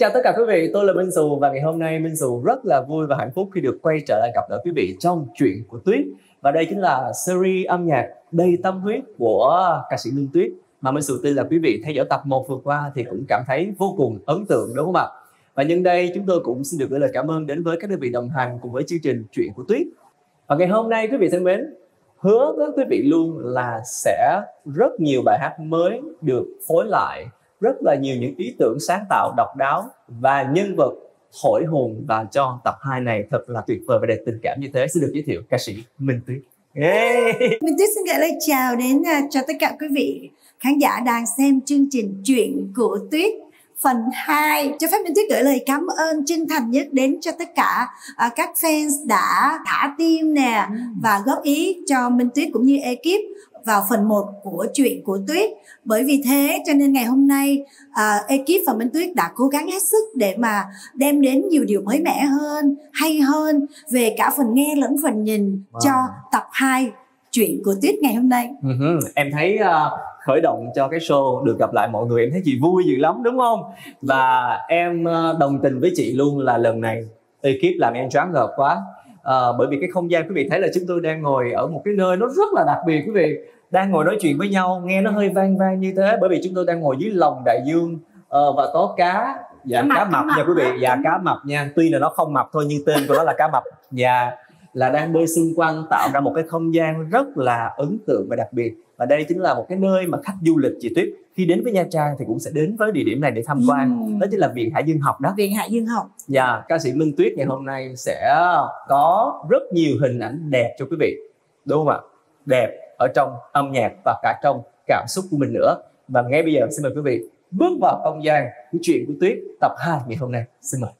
chào tất cả quý vị, tôi là Minh Xù và ngày hôm nay Minh Xù rất là vui và hạnh phúc khi được quay trở lại gặp lại quý vị trong Chuyện của Tuyết. Và đây chính là series âm nhạc đầy tâm huyết của ca sĩ Minh Tuyết mà Minh Xù tin là quý vị theo dõi tập 1 vừa qua thì cũng cảm thấy vô cùng ấn tượng, đúng không ạ? Và nhân đây chúng tôi cũng xin được gửi lời cảm ơn đến với các đơn vị đồng hành cùng với chương trình Chuyện của Tuyết. Và ngày hôm nay quý vị thân mến, hứa với quý vị luôn là sẽ rất nhiều bài hát mới được phối lại, rất là nhiều những ý tưởng sáng tạo độc đáo và nhân vật thổi hồn và cho tập 2 này thật là tuyệt vời và đầy tình cảm như thế. Xin được giới thiệu ca sĩ Minh Tuyết. Yeah. Minh Tuyết xin gửi lời chào đến cho tất cả quý vị khán giả đang xem chương trình Chuyện của Tuyết phần 2. Cho phép Minh Tuyết gửi lời cảm ơn chân thành nhất đến cho tất cả các fans đã thả tim nè và góp ý cho Minh Tuyết cũng như ekip vào phần 1 của Chuyện của Tuyết. Bởi vì thế cho nên ngày hôm nay ekip và Minh Tuyết đã cố gắng hết sức để mà đem đến nhiều điều mới mẻ hơn, hay hơn về cả phần nghe lẫn phần nhìn cho tập 2 Chuyện của Tuyết ngày hôm nay. Em thấy khởi động cho cái show được gặp lại mọi người, em thấy chị vui dữ lắm đúng không? Và em đồng tình với chị luôn là lần này ekip làm em choáng ngợp quá. Bởi vì cái không gian quý vị thấy là chúng tôi đang ngồi ở một cái nơi nó rất là đặc biệt, quý vị đang ngồi nói chuyện với nhau nghe nó hơi vang vang như thế, bởi vì chúng tôi đang ngồi dưới lòng đại dương và có cá, dạ cá mập nha quý vị, dạ cá mập nha, tuy là nó không mập thôi nhưng tên của nó là cá mập, dạ là đang bơi xung quanh tạo ra một cái không gian rất là ấn tượng và đặc biệt. Và đây chính là một cái nơi mà khách du lịch chị Tuyết khi đến với Nha Trang thì cũng sẽ đến với địa điểm này để tham quan. Đó chính là Viện Hải Dương Học đó. Viện Hải Dương Học. Dạ, ca sĩ Minh Tuyết ngày hôm nay sẽ có rất nhiều hình ảnh đẹp cho quý vị, đúng không ạ? Đẹp ở trong âm nhạc và cả trong cảm xúc của mình nữa. Và ngay bây giờ xin mời quý vị bước vào không gian của Chuyện của Tuyết tập 2 ngày hôm nay. Xin mời.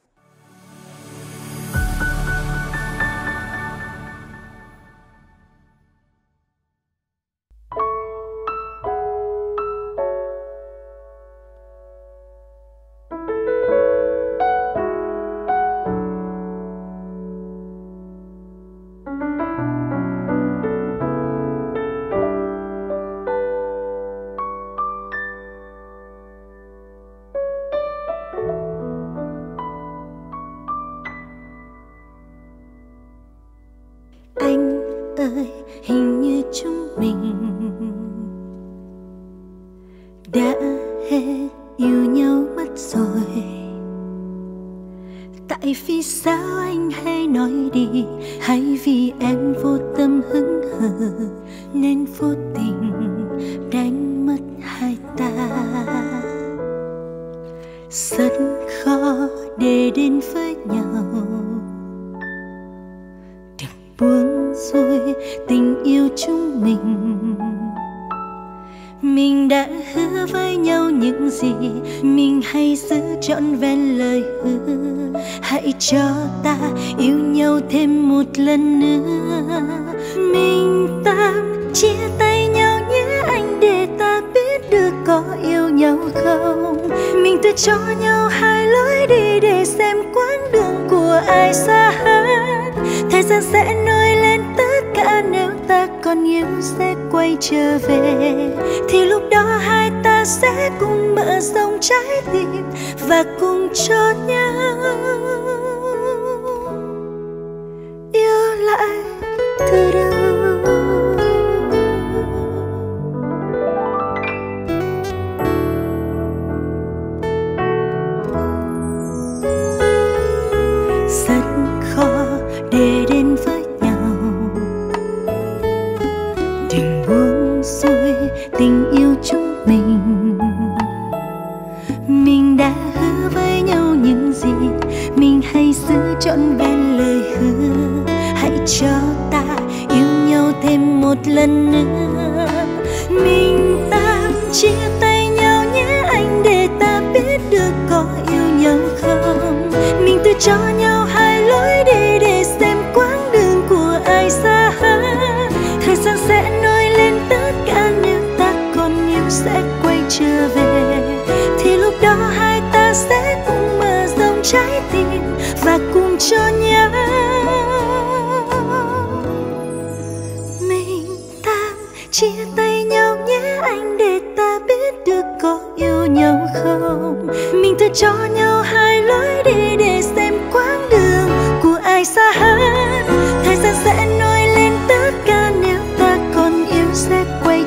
Cho nhau hai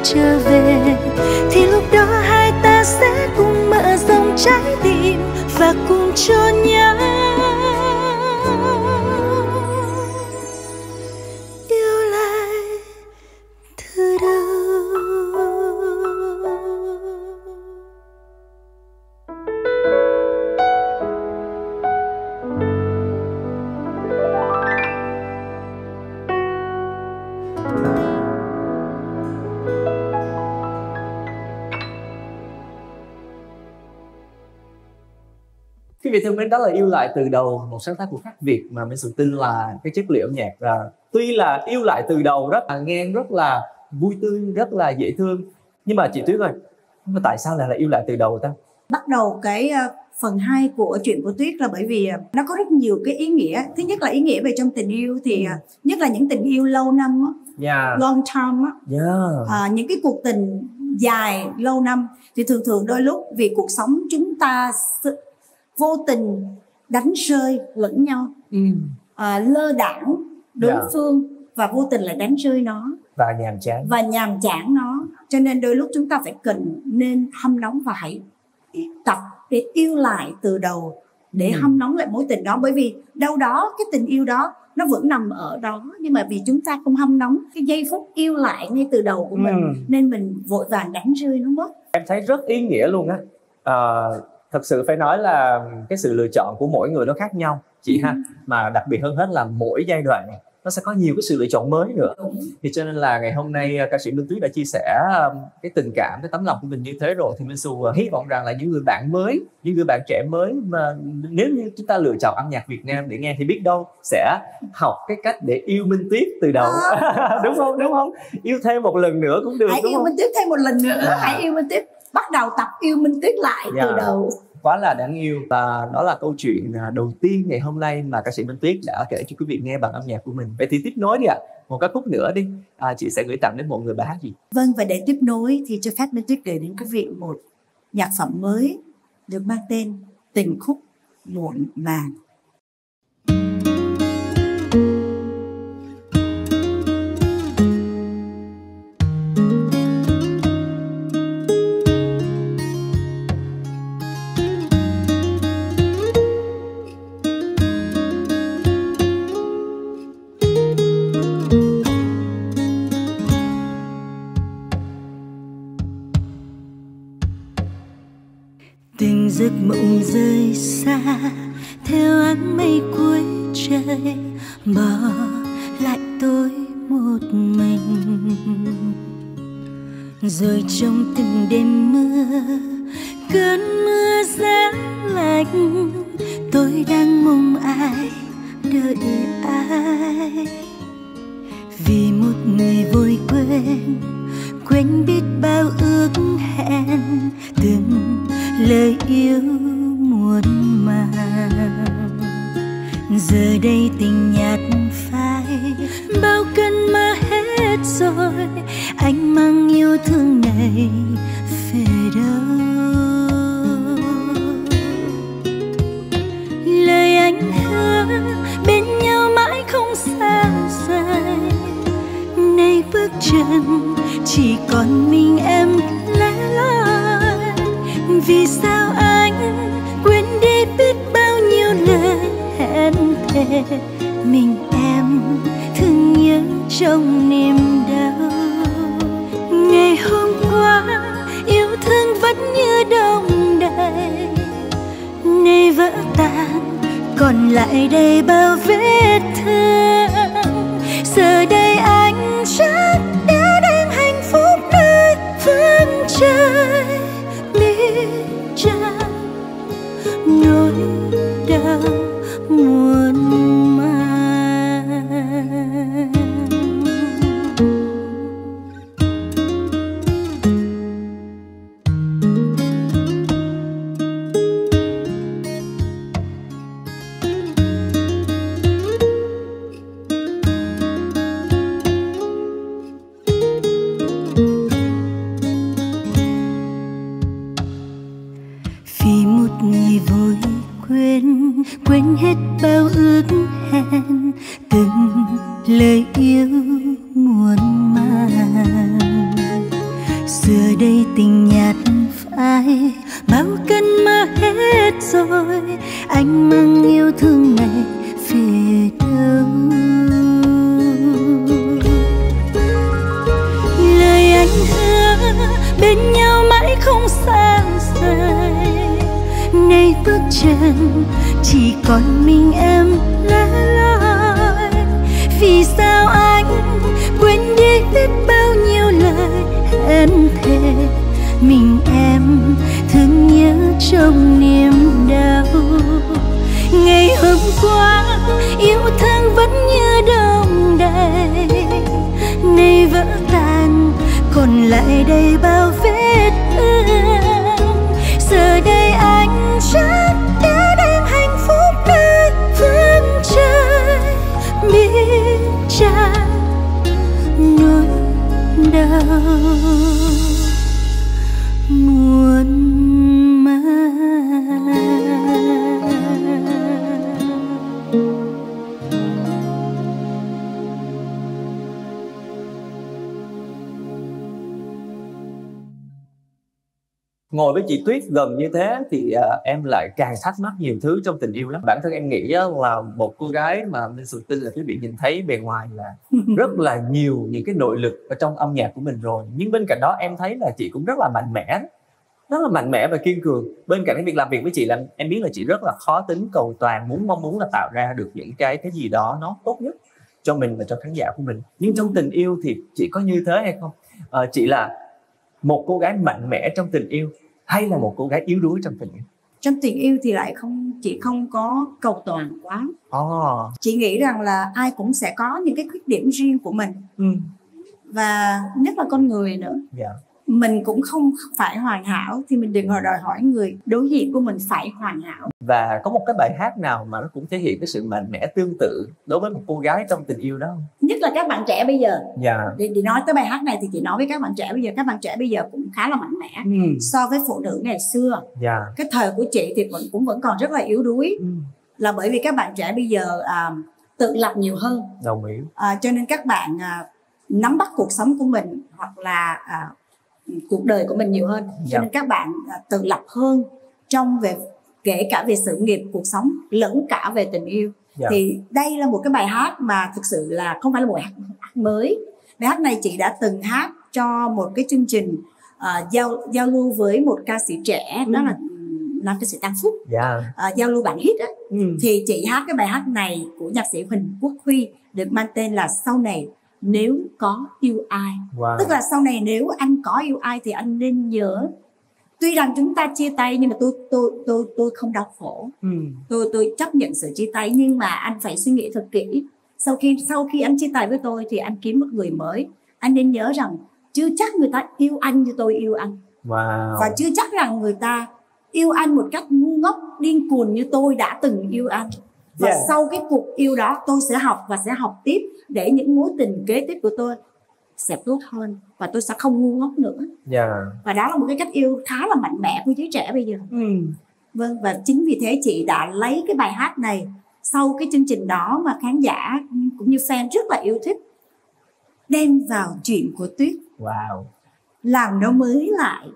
trở về, thì lúc đó hai ta sẽ cùng mở rộng trái tim và cùng cho nhau yêu lại từ đầu. Vì thân mến, đó là Yêu Lại Từ Đầu, một sáng tác của Khắc Việt mà mình tin là cái chất liệu âm nhạc tuy là yêu lại từ đầu rất là nghe rất là vui tươi, rất là dễ thương. Nhưng mà chị Tuyết ơi, mà tại sao lại là Yêu Lại Từ Đầu ta? Bắt đầu cái phần 2 của Chuyện của Tuyết là bởi vì nó có rất nhiều cái ý nghĩa. Thứ nhất là ý nghĩa về trong tình yêu, thì nhất là những tình yêu lâu năm, long term, những cái cuộc tình dài lâu năm. Thì thường thường đôi lúc vì cuộc sống chúng ta vô tình đánh rơi lẫn nhau, lơ đãng đối phương và vô tình lại đánh rơi nó và nhàm chán nó. Cho nên đôi lúc chúng ta phải nên hâm nóng và hãy tập để yêu lại từ đầu, để hâm nóng lại mối tình đó. Bởi vì đâu đó cái tình yêu đó nó vẫn nằm ở đó, nhưng mà vì chúng ta không hâm nóng cái giây phút yêu lại ngay từ đầu của mình, nên mình vội vàng đánh rơi nó mất. Em thấy rất ý nghĩa luôn á. Thật sự phải nói là cái sự lựa chọn của mỗi người nó khác nhau chị ha, mà đặc biệt hơn hết là mỗi giai đoạn này nó sẽ có nhiều cái sự lựa chọn mới nữa. Thì cho nên là ngày hôm nay ca sĩ Minh Tuyết đã chia sẻ cái tình cảm, cái tấm lòng của mình như thế rồi, thì Minh Xù hy vọng rằng là những người bạn mới, những người bạn trẻ mới mà nếu như chúng ta lựa chọn âm nhạc Việt Nam để nghe thì biết đâu sẽ học cái cách để yêu Minh Tuyết từ đầu. Đúng không? Đúng không? Yêu thêm một lần nữa cũng được. Hãy yêu Minh Tuyết thêm một lần nữa. Hãy yêu Minh Tuyết, bắt đầu tập yêu Minh Tuyết lại từ đầu. Quá là đáng yêu. Và đó là câu chuyện đầu tiên ngày hôm nay mà ca sĩ Minh Tuyết đã kể cho quý vị nghe bằng âm nhạc của mình. Vậy thì tiếp nối đi ạ. Một ca khúc nữa đi, chị sẽ gửi tặng đến một người bài hát gì? Vâng, và để tiếp nối thì cho phép Minh Tuyết gửi đến quý vị một nhạc phẩm mới được mang tên Tình Khúc Muộn Màng. Giấc mộng rơi xa theo áng mây cuối trời, bỏ lại tôi một mình. Rồi trong từng đêm mưa, cơn mưa giá lạnh, tôi đang mong ai, đợi ai. Vì một người vội quên, quên biết bao ước hẹn, từng lời yêu muộn màng. Giờ đây tình nhạt phai, bao cơn mơ hết rồi, anh mang yêu thương này về đâu? Lời anh hứa bên nhau mãi không xa rời, nay bước chân chỉ còn mình em lẻ loi. Vì sao anh quên đi biết bao nhiêu lời hẹn thề, mình em thương nhớ trong niềm đau. Ngày hôm qua yêu thương vẫn như đông đầy, nay vỡ tan còn lại đây bao vết thương. Giờ đây anh chắc đã đang hạnh phúc nơi phương trời, nỗi đau muộn màng. giờ đây tình nhạt phai, bao cân mà hết rồi, anh mang yêu thương này về đâu? Lời anh hứa bên nhau mãi không xa rời, nay bước chân chỉ còn mình em lẻ loi. Vì sao anh quên đi biết bao nhiêu lời hẹn thề, mình em thương nhớ trong niềm đau. Ngày hôm qua yêu thương vẫn như đông đầy, nay vỡ tan còn lại đây bao vết thương. Giờ đây anh chắc đã đem hạnh phúc nơi phương trời, biết chăng nỗi đau muôn. Ngồi với chị Tuyết gần như thế thì em lại càng thắc mắc nhiều thứ trong tình yêu lắm. Bản thân em nghĩ là một cô gái mà Minh Xù tin là quý vị nhìn thấy bề ngoài là rất là nhiều những cái nội lực ở trong âm nhạc của mình rồi. Nhưng bên cạnh đó em thấy là chị cũng rất là mạnh mẽ. Rất là mạnh mẽ và kiên cường. Bên cạnh cái việc làm việc với chị là em biết là chị rất là khó tính, cầu toàn, mong muốn là tạo ra được những cái gì đó nó tốt nhất cho mình và cho khán giả của mình. Nhưng trong tình yêu thì chị có như thế hay không? Chị là một cô gái mạnh mẽ trong tình yêu hay là một cô gái yếu đuối trong tình yêu? Trong tình yêu thì lại không, chị không có cầu toàn quá. Chị nghĩ rằng là ai cũng sẽ có những cái khuyết điểm riêng của mình, và nhất là con người nữa. Mình cũng không phải hoàn hảo, thì mình đừng đòi hỏi người đối diện của mình phải hoàn hảo. Và có một cái bài hát nào mà nó cũng thể hiện cái sự mạnh mẽ tương tự đối với một cô gái trong tình yêu đó không? Nhất là các bạn trẻ bây giờ. Để nói tới bài hát này thì chị nói với các bạn trẻ bây giờ, các bạn trẻ bây giờ cũng khá là mạnh mẽ so với phụ nữ ngày xưa. Cái thời của chị thì cũng vẫn còn rất là yếu đuối, là bởi vì các bạn trẻ bây giờ tự lập nhiều hơn. Đồng ý. Cho nên các bạn nắm bắt cuộc sống của mình hoặc là cuộc đời của mình nhiều hơn, cho nên các bạn tự lập hơn trong kể cả về sự nghiệp, cuộc sống lẫn cả về tình yêu. Thì đây là một cái bài hát mà thực sự là không phải là một bài hát mới. Bài hát này chị đã từng hát cho một cái chương trình giao lưu với một ca sĩ trẻ, đó là nam ca sĩ Tăng Phúc, giao lưu bản hit ấy. Thì chị hát cái bài hát này của nhạc sĩ Huỳnh Quốc Huy được mang tên là Sau Này Nếu Có Yêu Ai. Tức là sau này nếu anh có yêu ai thì anh nên nhớ, tuy rằng chúng ta chia tay nhưng mà tôi không đau khổ. Tôi chấp nhận sự chia tay, nhưng mà anh phải suy nghĩ thật kỹ. Sau khi anh chia tay với tôi thì anh kiếm một người mới. Anh nên nhớ rằng chưa chắc người ta yêu anh như tôi yêu anh. Và chưa chắc rằng người ta yêu anh một cách ngu ngốc, điên cuồng như tôi đã từng yêu anh. Và sau cái cuộc yêu đó tôi sẽ học và sẽ học tiếp để những mối tình kế tiếp của tôi sẽ tốt hơn và tôi sẽ không ngu ngốc nữa. Và đó là một cái cách yêu khá là mạnh mẽ của giới trẻ bây giờ. Vâng, và chính vì thế chị đã lấy cái bài hát này sau cái chương trình đó mà khán giả cũng như fan rất là yêu thích, đem vào Chuyện của Tuyết. Làm nó mới lại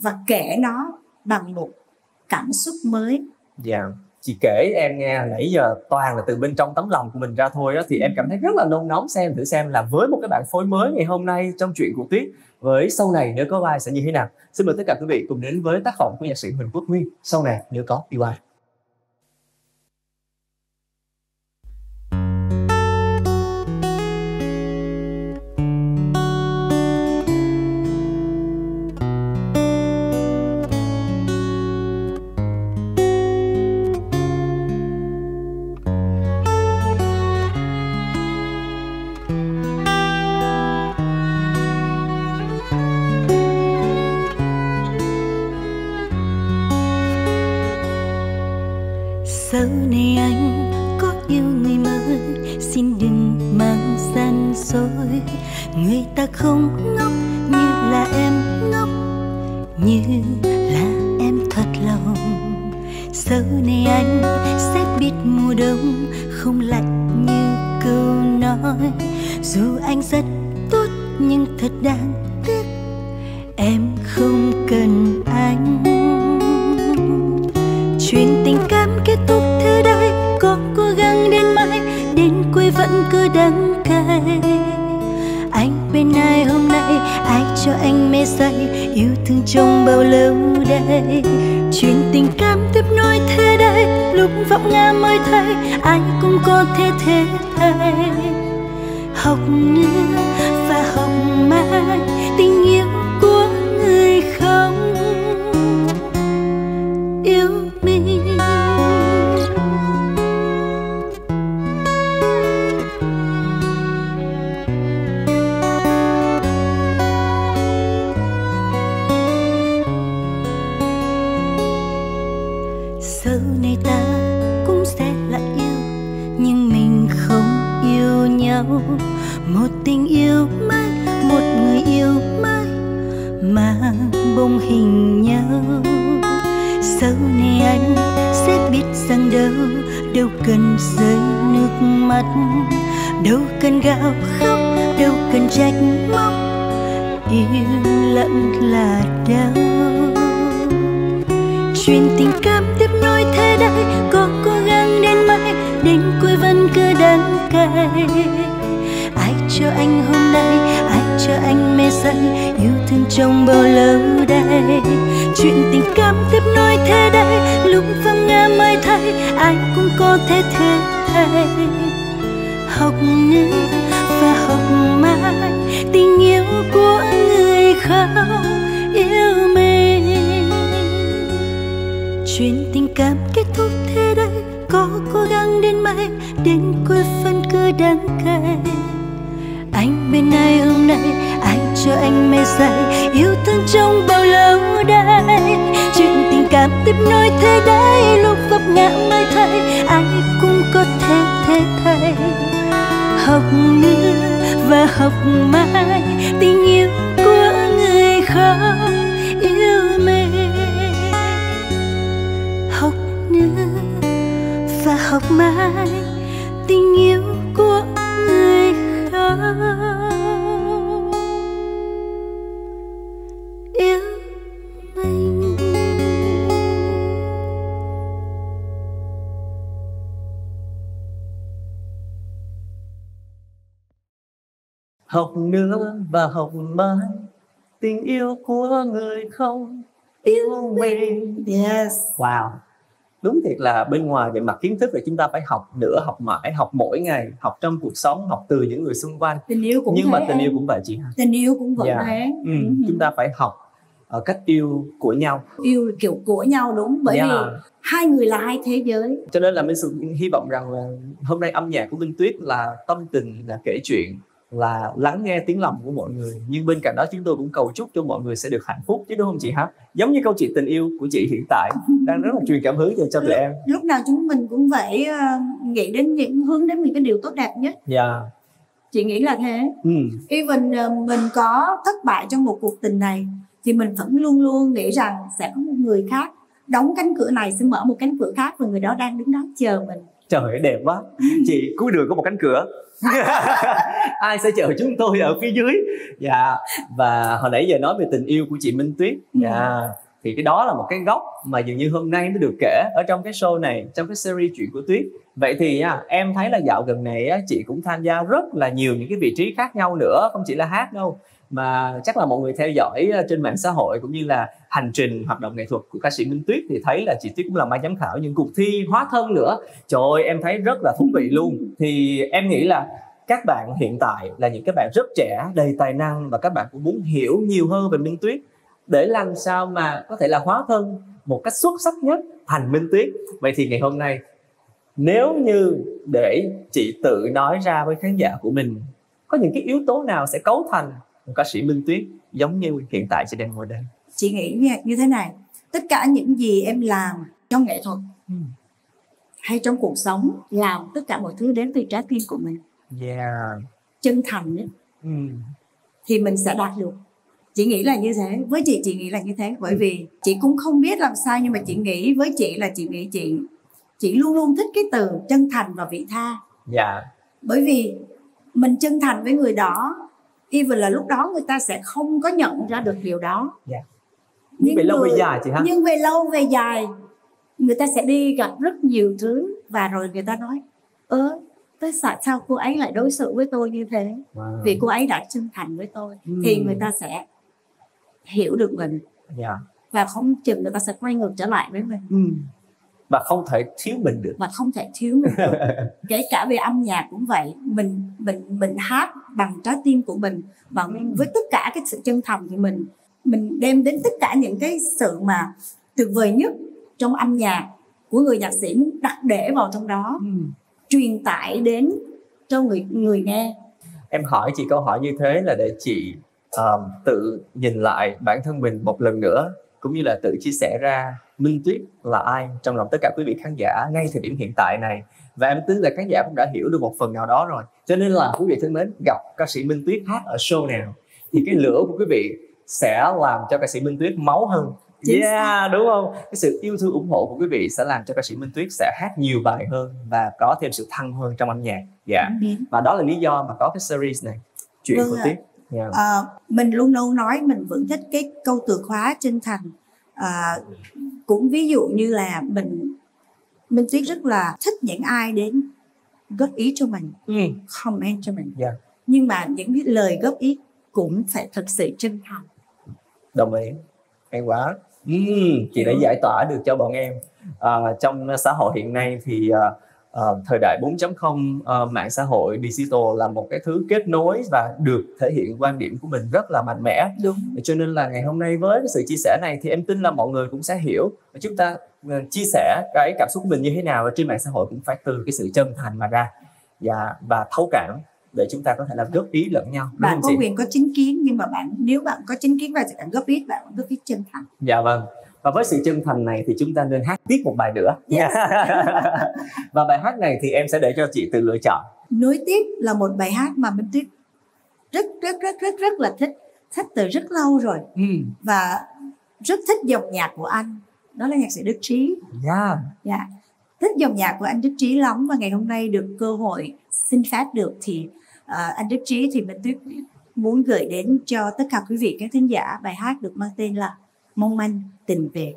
và kể nó bằng một cảm xúc mới. Chị kể em nghe nãy giờ toàn là từ bên trong tấm lòng của mình ra thôi đó, thì em cảm thấy rất là nôn nóng xem thử xem là với một cái bạn phối mới ngày hôm nay trong Chuyện của Tuyết với Sau Này Nếu Có Ai sẽ như thế nào. Xin mời tất cả quý vị cùng đến với tác phẩm của nhạc sĩ Huỳnh Quốc Nguyên, Sau Này Nếu Có Yêu Ai. Sau này anh có yêu người mới, xin đừng mang gian dối. Người ta không ngốc như là em ngốc, như là em thật lòng. Sau này anh sẽ biết mùa đông không lạnh như câu nói. Dù anh rất tốt nhưng thật đáng tiếc Em không cần anh. Chuyện tình cảm kết thúc thế đây, có cố gắng đến mãi, đến cuối vẫn cứ đắng cay. Anh bên ai hôm nay, ai cho anh mê say, yêu thương trong bao lâu đây. Chuyện tình cảm tiếp nối thế đây, lúc vọng nghe mới thấy, ai cũng có thể thế thay. Học như và học mãi, tình yêu của người không yêu mình. Sau này ta cũng sẽ lại yêu, nhưng mình không yêu nhau. Một tình yêu mãi, một người yêu mãi mà bóng hình nhau. Sau này anh sẽ biết rằng đâu, đâu cần rơi nước mắt, đâu cần gào khóc, đâu cần trách móc. Yêu lặng là đau. Chuyện tình cảm tiếp nối thế đây, có cố gắng đến mãi, đến cuối vẫn cứ đắng cay. Ai cho anh hôm nay, ai cho anh mê say, yêu thương trong bao lâu đây. Chuyện tình cảm tiếp nối thế đây, lúc vắng nghe mới thấy, ai cũng có thể thế thay. Học nữa và học mãi, tình yêu của người không yêu mình. Chuyện tình cảm kết thúc thế đây, có cố gắng đến mãi, đến cuối phân cứ đắng cay. Anh bên ai hôm nay, ai cho anh mê say, yêu thương trong bao lâu đây. Chuyện tình cảm tiếp nối thế đây, lúc vấp ngã mới thấy, ai cũng có thể thế thay. Học nữa và học mãi, tình yêu của người không yêu mình. Học nữa và học mãi, tình yêu của người không yêu mình. Học nữa và học mãi, tình yêu của người không yêu mình. Yes. Wow. Đúng thiệt là bên ngoài về mặt kiến thức thì chúng ta phải học nữa, học mãi, học mỗi ngày, học trong cuộc sống, học từ những người xung quanh. Tình yêu cũng nhưng thế, mà tình yêu cũng vậy chị hả? Tình yêu cũng vậy. Yeah. Thế. Ừ. Chúng ta phải học ở cách yêu của nhau. Yêu kiểu của nhau đúng, bởi yeah. vì hai người là hai thế giới. Cho nên là mình hy vọng rằng là hôm nay âm nhạc của Minh Tuyết là tâm tình, là kể chuyện, là lắng nghe tiếng lòng của mọi người. Nhưng bên cạnh đó chúng tôi cũng cầu chúc cho mọi người sẽ được hạnh phúc chứ đúng không chị hả? Giống như câu chuyện tình yêu của chị hiện tại đang rất là truyền cảm hứng cho tụi em. Lúc nào chúng mình cũng phải nghĩ đến những hướng đến những cái điều tốt đẹp nhất. Dạ. Yeah. Chị nghĩ là thế. Ừ. Even mình có thất bại trong một cuộc tình này thì mình vẫn luôn luôn nghĩ rằng sẽ có một người khác đóng cánh cửa này sẽ mở một cánh cửa khác và người đó đang đứng đó chờ mình. Trời ơi đẹp quá. Chị cuối đường có một cánh cửa. Ai sẽ chờ chúng tôi ở phía dưới. Dạ. Và hồi nãy giờ nói về tình yêu của chị Minh Tuyết. Dạ. Thì cái đó là một cái góc mà dường như hôm nay mới được kể ở trong cái show này, trong cái series Chuyện của Tuyết. Vậy thì em thấy là dạo gần này chị cũng tham gia rất là nhiều những cái vị trí khác nhau nữa, không chỉ là hát đâu, mà chắc là mọi người theo dõi trên mạng xã hội cũng như là hành trình hoạt động nghệ thuật của ca sĩ Minh Tuyết thì thấy là chị Tuyết cũng làm ban giám khảo những cuộc thi hóa thân nữa. Trời ơi, em thấy rất là thú vị luôn. Thì em nghĩ là các bạn hiện tại là những các bạn rất trẻ, đầy tài năng và các bạn cũng muốn hiểu nhiều hơn về Minh Tuyết để làm sao mà có thể là hóa thân một cách xuất sắc nhất thành Minh Tuyết. Vậy thì ngày hôm nay nếu như để chị tự nói ra với khán giả của mình, có những cái yếu tố nào sẽ cấu thành một ca sĩ Minh Tuyết giống như hiện tại chị đang ngồi đây? Chị nghĩ như thế này, tất cả những gì em làm trong nghệ thuật hay trong cuộc sống, làm tất cả mọi thứ đến từ trái tim của mình, chân thành ấy, thì mình sẽ đạt được. Chị nghĩ là như thế. Với chị nghĩ là như thế. Bởi vì chị cũng không biết làm sao, nhưng mà chị nghĩ với chị là chị nghĩ chị luôn luôn thích cái từ chân thành và vị tha. Bởi vì mình chân thành với người đó even là lúc đó người ta sẽ không có nhận ra được điều đó. Yeah. Nhưng về lâu về dài chị ha. Nhưng về lâu về dài người ta sẽ đi gặp rất nhiều thứ và rồi người ta nói tại sao cô ấy lại đối xử với tôi như thế? Wow. Vì cô ấy đã chân thành với tôi. Thì người ta sẽ hiểu được mình. Yeah. Và không chừng người ta sẽ quay ngược trở lại với mình. Và không thể thiếu mình được. Và không thể thiếu mình được. Kể cả về âm nhạc cũng vậy. Mình hát bằng trái tim của mình. Và với tất cả cái sự chân thành thì mình đem đến tất cả những cái sự mà tuyệt vời nhất trong âm nhạc của người nhạc sĩ, muốn đặt để vào trong đó, truyền tải đến cho người nghe. Em hỏi chị câu hỏi như thế là để chị tự nhìn lại bản thân mình một lần nữa, cũng như là tự chia sẻ ra Minh Tuyết là ai trong lòng tất cả quý vị khán giả ngay thời điểm hiện tại này. Và em tin là khán giả cũng đã hiểu được một phần nào đó rồi. Cho nên là quý vị thân mến, gặp ca sĩ Minh Tuyết hát ở show nào thì cái lửa của quý vị sẽ làm cho ca sĩ Minh Tuyết máu hơn. Yeah, đúng không? Cái sự yêu thương ủng hộ của quý vị sẽ làm cho ca sĩ Minh Tuyết sẽ hát nhiều bài hơn và có thêm sự thăng hơn trong âm nhạc. Dạ. Yeah. Và đó là lý do mà có cái series này, Chuyện của Tuyết. Yeah. Mình luôn nói mình vẫn thích cái câu từ khóa chân thành. Cũng ví dụ như là Minh Tuyết rất là thích những ai đến góp ý cho mình, comment cho mình. Yeah. Nhưng mà những cái lời góp ý cũng phải thật sự chân thành. Đồng ý. Hay quá. Chị đã giải tỏa được cho bọn em. Trong xã hội hiện nay thì thời đại 4.0, mạng xã hội digital là một cái thứ kết nối và được thể hiện quan điểm của mình rất là mạnh mẽ. Đúng. Cho nên là ngày hôm nay với cái sự chia sẻ này thì em tin là mọi người cũng sẽ hiểu chúng ta chia sẻ cái cảm xúc của mình như thế nào trên mạng xã hội cũng phải từ cái sự chân thành mà ra, và thấu cảm để chúng ta có thể làm góp ý lẫn nhau. Bạn có quyền có chính kiến, nhưng mà nếu bạn có chính kiến và bạn góp ý, bạn góp ý chân thành. Dạ vâng. Và với sự chân thành này thì chúng ta nên hát tiếp một bài nữa. Yes. Và bài hát này thì em sẽ để cho chị tự lựa chọn. Nối tiếp là một bài hát mà Minh Tuyết rất là thích từ rất lâu rồi. Và rất thích dòng nhạc của anh, đó là nhạc sĩ Đức Trí. Yeah. Yeah. Thích dòng nhạc của anh Đức Trí lắm, và ngày hôm nay được cơ hội xin phát được thì anh Đức Trí thì Minh Tuyết muốn gửi đến cho tất cả quý vị các thính giả bài hát được mang tên là Mong Manh Tình Về.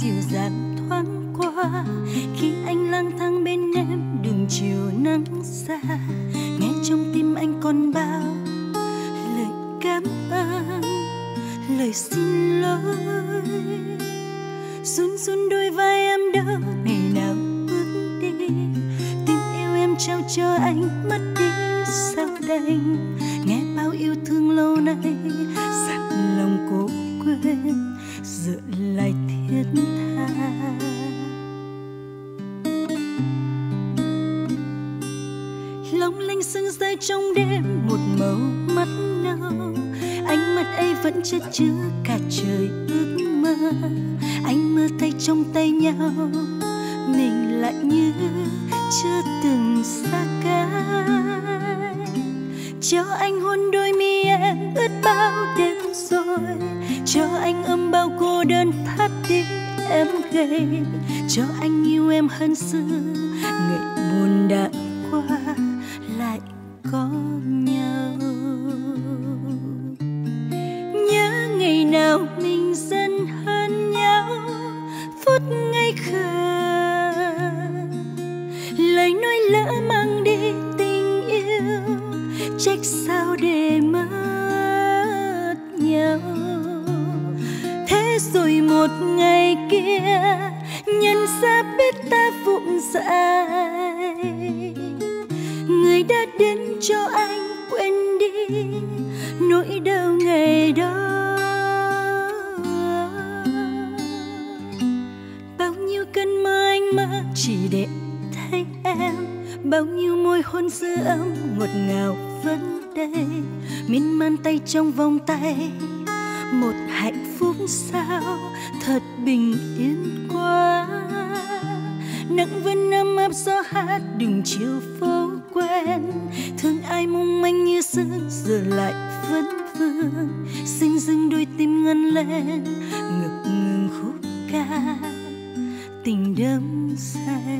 Dịu dàng thoáng qua khi anh lang thang bên em, đường chiều nắng xa, nghe trong tim anh còn bao lời cảm ơn, lời xin lỗi. Run run đôi vai em đỡ ngày nào bước đi, tình yêu em trao cho anh mất đi sao đành, nghe bao yêu thương lâu nay dặn lòng cố quên, dựa lại thiết tha. Lóng lanh sương rơi trong đêm một màu mắt nâu, ánh mắt ấy vẫn chất chứa cả trời ước mơ. Anh mơ thấy trong tay nhau mình lại như chưa từng xa cách. Cho anh hôn đôi mi em ướt bao đêm rồi, cho anh ôm bao cô đơn thắt tim em gầy, cho anh yêu em hơn xưa ngày buồn đã qua lại có nhau. Nhớ ngày nào mình dần hơn nhau, phút ngày khờ lời nói lỡ mang đi tình yêu, trách sao để mất nhau. Rồi một ngày kia nhân ra biết ta vụng dại, người đã đến cho anh quên đi nỗi đau ngày đó. mơ chỉ để thấy em. Bao nhiêu môi hôn dư âm ngọt ngào vẫn đây, miên man tay trong vòng tay. Một hạnh phúc sao thật bình yên quá. Nắng vẫn ấm áp gió hát đường chiều phố quen. Thương ai mong manh như xưa giờ lại vẫn vương. Xinh dưng đôi tim ngân lên ngực ngừng khúc ca tình đắm say.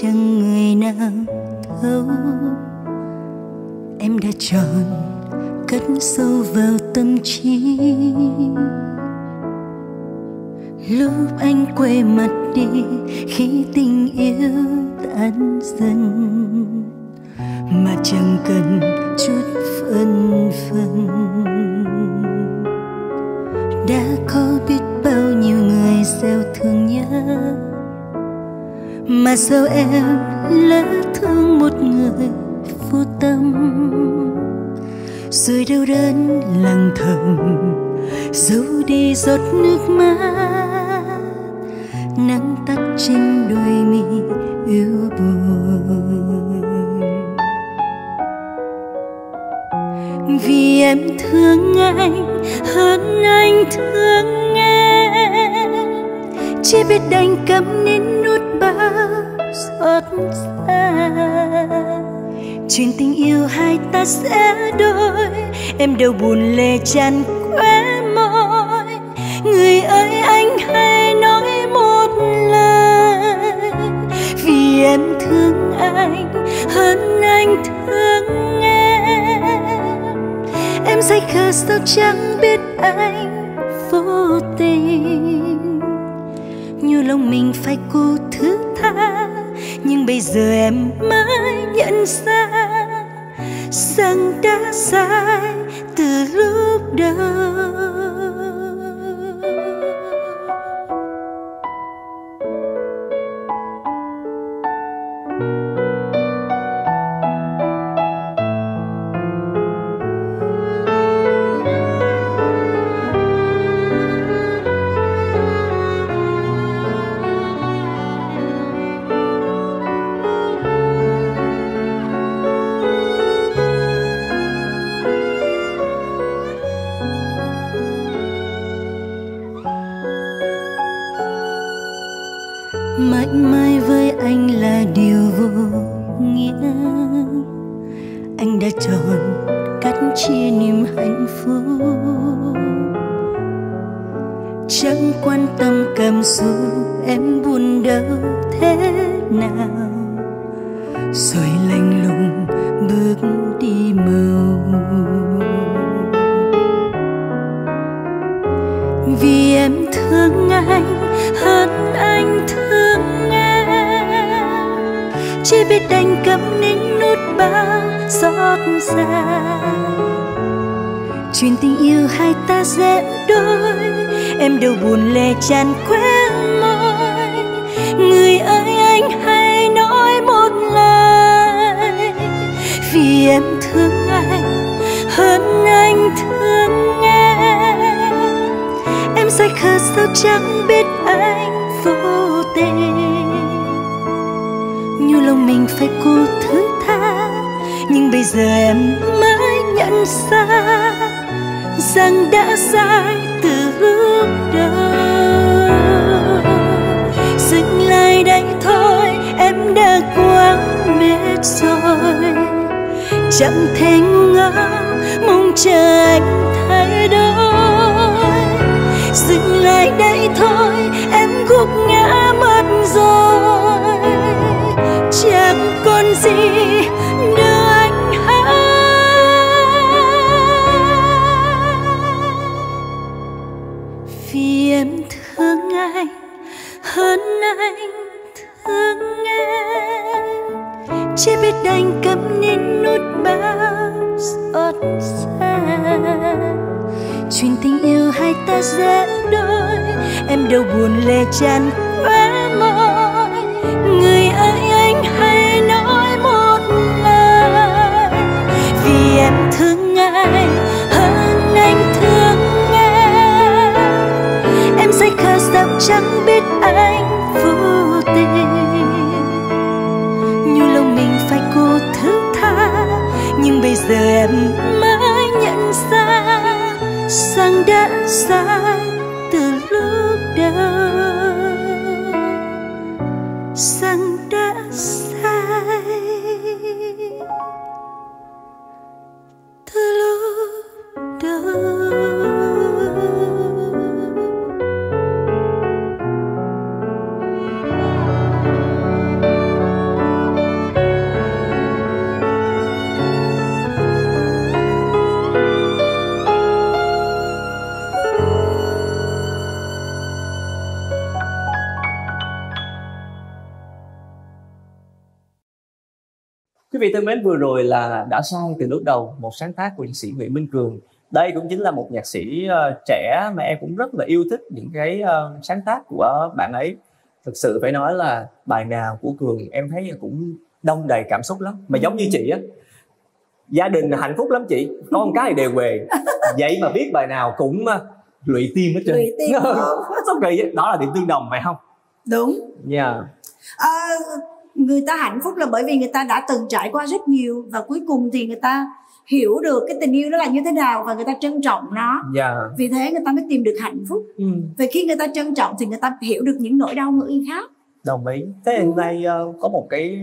Chẳng người nào thấu, em đã chọn cất sâu vào tâm trí. Lúc anh quay mặt đi khi tình yêu tan dần, mà chẳng cần chút phân vân. Đã có biết bao nhiêu người gieo thương nhớ, mà sao em lỡ thương một người vô tâm. Rồi đau đớn lặng thầm giấu đi giọt nước mắt. Nắng tắt trên đôi mi yêu buồn. Vì em thương anh hơn anh thương em, chỉ biết đành câm nín nuốt xót xa. Chuyện tình yêu hai ta sẽ đôi, em đều buồn lệ tràn khóe môi. Người ơi anh hãy nói một lời, vì em thương anh hơn anh thương khờ sao chẳng biết anh vô tình. Như lòng mình phải cố thứ tha, nhưng bây giờ em mới nhận ra rằng đã sai từ lúc đầu. Tràn quên môi người ơi, anh hãy nói một lời, vì em thương anh hơn anh thương em say khờ sao chẳng biết anh vô tình. Như lòng mình phải cố thứ tha, nhưng bây giờ em mới nhận ra rằng đã sai từ lúc đầu. Dừng lại đây thôi, em đã quá mệt rồi, chẳng thể ngỡ mong chờ anh thay đổi. Dừng lại đây thôi, em gục ngã mất rồi, chẳng còn gì nữa anh hãy. Vì em thương anh hơn anh thương em, chỉ biết anh cầm nên nút bao xót xa. Chuyện tình yêu hai ta dễ đôi, em đâu buồn lệ tràn quá môi. Người ơi anh hãy nói một lời, vì em thương anh hơn anh thương em. Em say khờ sao chẳng biết anh vô tình. Như lòng mình phải cố thứ tha, nhưng bây giờ em mới nhận ra rằng đã sai từ lúc đầu, rằng đã sai từ lúc đầu. Quý vị thân mến, vừa rồi là Đã Sai Từ Lúc Đầu, một sáng tác của nhạc sĩ Nguyễn Minh Cường. Đây cũng chính là một nhạc sĩ trẻ mà em cũng rất là yêu thích những cái sáng tác của bạn ấy. Thực sự phải nói là bài nào của Cường em thấy cũng đông đầy cảm xúc lắm. Mà giống như chị á, gia đình hạnh phúc lắm chị, con cái thì đều về, vậy mà viết bài nào cũng lụy tim hết trơn. Lụy tim không? Đó là điểm tương đồng phải không? Đúng. Yeah. Người ta hạnh phúc là bởi vì người ta đã từng trải qua rất nhiều, và cuối cùng thì người ta hiểu được cái tình yêu đó là như thế nào và người ta trân trọng nó. Yeah. Vì thế người ta mới tìm được hạnh phúc. Ừ. Vì khi người ta trân trọng thì người ta hiểu được những nỗi đau người khác. Đồng ý. Thế hôm nay có một cái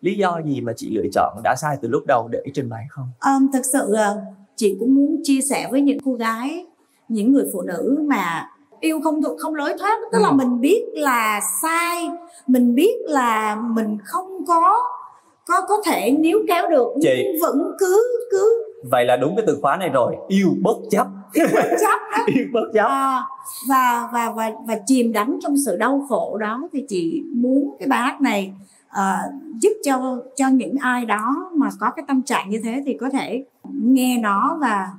lý do gì mà chị lựa chọn Đã Sai Từ Lúc Đầu để trình bày không? Thực sự chị cũng muốn chia sẻ với những cô gái, những người phụ nữ mà yêu không lối thoát, tức là mình biết là sai, mình biết là mình không có thể níu kéo được, nhưng vẫn cứ Vậy là đúng cái từ khóa này rồi, yêu bất chấp. Yêu bất chấp. Yêu bất chấp. Và chìm đắm trong sự đau khổ đó, thì chị muốn cái bài hát này giúp cho những ai đó mà có cái tâm trạng như thế thì có thể nghe nó và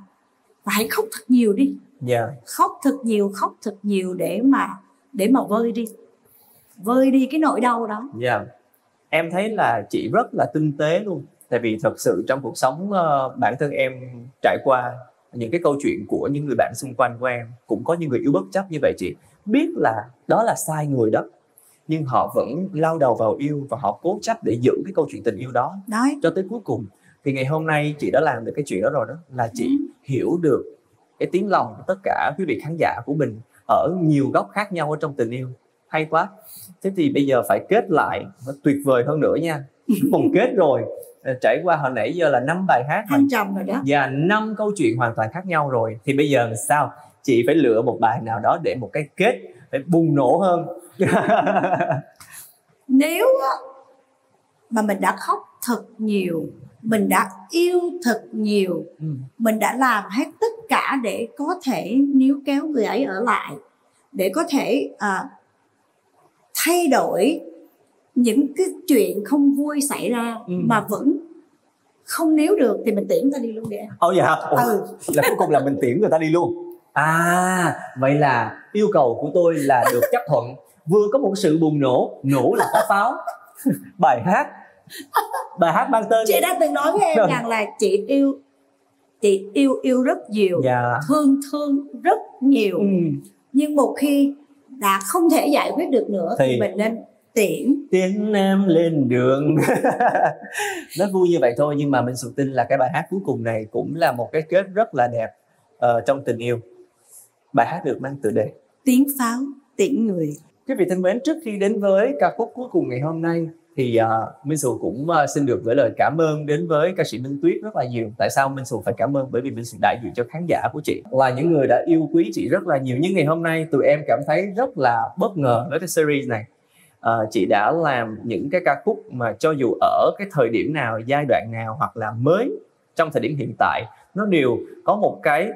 hãy khóc thật nhiều đi. Yeah. Khóc thật nhiều để mà vơi đi cái nỗi đau đó. Yeah. Em thấy là chị rất là tinh tế luôn. Tại vì thật sự trong cuộc sống bản thân em trải qua những cái câu chuyện của những người bạn xung quanh của em, cũng có những người yêu bất chấp như vậy chị. Biết là đó là sai người đó, nhưng họ vẫn lao đầu vào yêu và họ cố chấp để giữ cái câu chuyện tình yêu đó. Đấy. Cho tới cuối cùng. Thì ngày hôm nay chị đã làm được cái chuyện đó rồi đó. Là chị hiểu được cái tiếng lòng của tất cả quý vị khán giả của mình ở nhiều góc khác nhau ở trong tình yêu. Hay quá. Thế thì bây giờ phải kết lại, tuyệt vời hơn nữa nha. Cùng kết rồi. Trải qua hồi nãy giờ là 5 bài hát hoàn trầm rồi đó, và 5 câu chuyện hoàn toàn khác nhau rồi. Thì bây giờ sao? Chị phải lựa một bài nào đó để một cái kết phải bùng nổ hơn. Nếu mà mình đã khóc thật nhiều, mình đã yêu thật nhiều, mình đã làm hết tất cả để có thể níu kéo người ấy ở lại, để có thể thay đổi những cái chuyện không vui xảy ra mà vẫn không níu được, thì mình tiễn ta đi luôn đi em. Ồ dạ. Là cuối cùng là mình tiễn người ta đi luôn. À, vậy là yêu cầu của tôi là được chấp thuận. Vừa có một sự bùng nổ, nổ là có pháo. Bài hát mang tên chị đã từng nói với em rằng là chị yêu rất nhiều, dạ. thương rất nhiều, nhưng một khi đã không thể giải quyết được nữa thì mình nên tiễn em lên đường. Nó vui như vậy thôi, nhưng mà mình tin là cái bài hát cuối cùng này cũng là một cái kết rất là đẹp trong tình yêu. Bài hát được mang tựa đề Tiếng Pháo Tiễn Người. Quý vị thân mến, trước khi đến với ca khúc cuối cùng ngày hôm nay thì Minh Xù cũng xin được gửi lời cảm ơn đến với ca sĩ Minh Tuyết rất là nhiều. Tại sao Minh Xù phải cảm ơn? Bởi vì Minh Xù đại diện cho khán giả của chị là những người đã yêu quý chị rất là nhiều. Nhưng ngày hôm nay tụi em cảm thấy rất là bất ngờ với cái series này. Chị đã làm những cái ca khúc mà cho dù ở cái thời điểm nào, giai đoạn nào, hoặc là mới trong thời điểm hiện tại, nó đều có một cái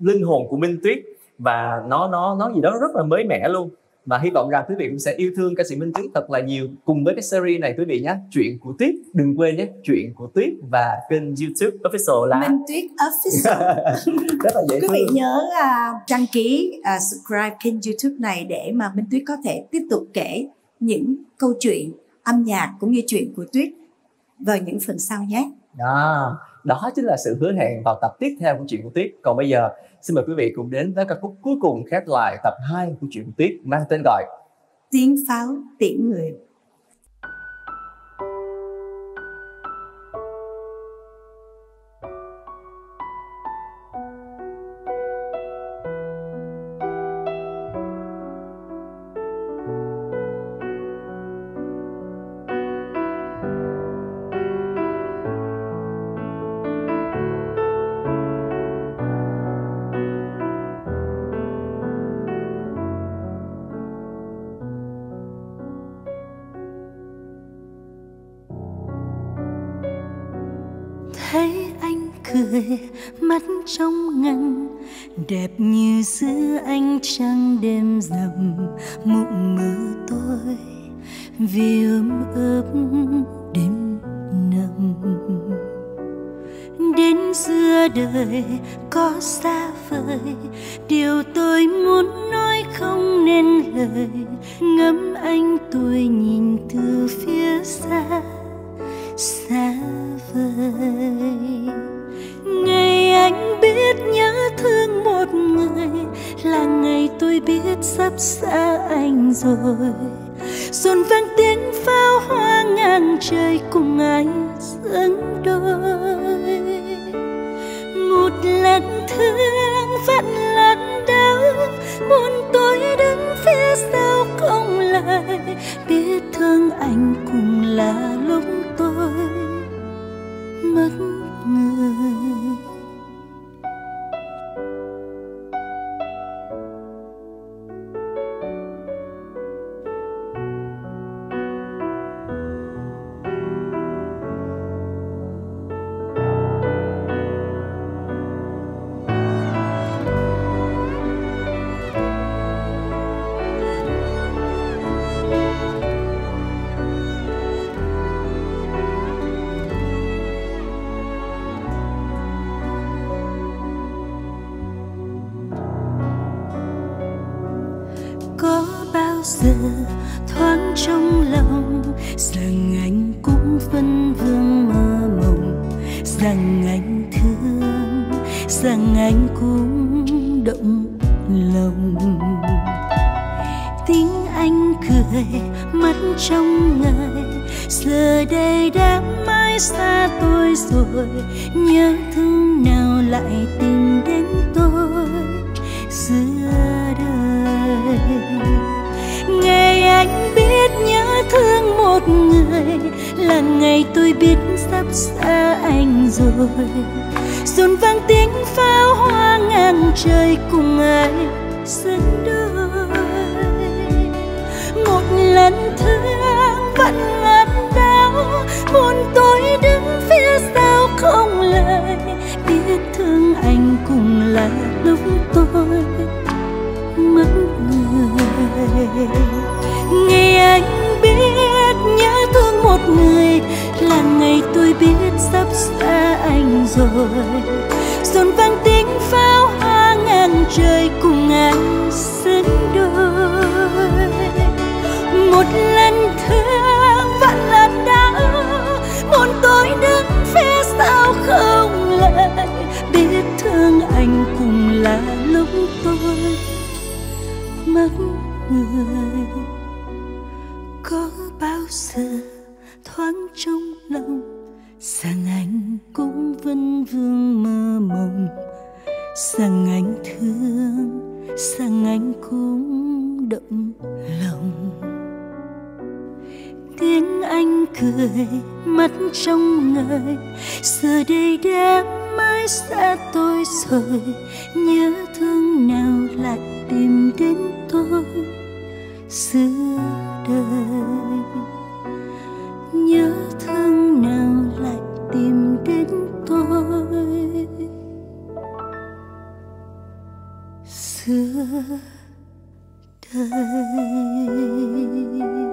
linh hồn của Minh Tuyết và nó gì đó rất là mới mẻ luôn. Và hy vọng rằng quý vị cũng sẽ yêu thương ca sĩ Minh Tuyết thật là nhiều cùng với cái series này quý vị nhé. Chuyện của Tuyết, đừng quên nhé, Chuyện của Tuyết và kênh YouTube official là Minh Tuyết Official. Rất là dễ thương. Quý vị nhớ đăng ký, subscribe kênh YouTube này để mà Minh Tuyết có thể tiếp tục kể những câu chuyện âm nhạc cũng như Chuyện của Tuyết vào những phần sau nhé. Đó chính là sự hứa hẹn vào tập tiếp theo của Chuyện của Tuyết. Còn bây giờ xin mời quý vị cùng đến với ca khúc cuối cùng khép lại tập 2 của Chuyện của Tuyết mang tên gọi Tiếng Pháo Tiễn Người. Mắt trong ngăn đẹp như giữa ánh trăng đêm rằm, mộng mơ tôi vì ướp đêm nằm. Đến giữa đời có xa vời, điều tôi muốn nói không nên lời. Ngắm anh tôi nhìn từ phía xa, xa vời. Ngày anh biết nhớ thương một người là ngày tôi biết sắp xa anh rồi. Rộn vang tiếng pháo hoa ngang trời cùng anh dâng đôi. Một lần thương vạn lần đau, muốn tôi đứng phía sau không lại. Biết thương anh cùng là lúc tôi mất người. giờ thoáng trong lòng rằng anh cũng vẫn vương mơ mộng, rằng anh thương, rằng anh cũng động lòng. Tiếng anh cười mắt trong ngày giờ đây đã mãi xa tôi rồi, nhớ thương nào lại tìm đến tôi giữa đời. Ngày anh biết nhớ thương một người là ngày tôi biết sắp xa anh rồi. Rộn vang tiếng pháo hoa ngang trời cùng ai sánh đôi. Một lần thương vẫn ngất đau, buồn tôi đứng phía sau không lời. Biết thương anh cũng là lúc tôi mất người. Ngày anh biết nhớ thương một người là ngày tôi biết sắp xa anh rồi. Rộn vang tiếng pháo hoa ngang trời cùng anh sánh đôi. Một lần thương vạn lần đau, muốn tôi đứng phía sau không lại. Biết thương anh cùng là lúc tôi mất người. Có bao giờ thoáng trong lòng rằng anh cũng vẫn vương mơ mộng, rằng anh thương, rằng anh cũng động lòng. Tiếng anh cười mắt trong người giờ đây đã mãi xa tôi rồi, nhớ thương nào lại tìm đến tôi giữa đời. Nhớ thương nào lại tìm đến tôi giữa đời.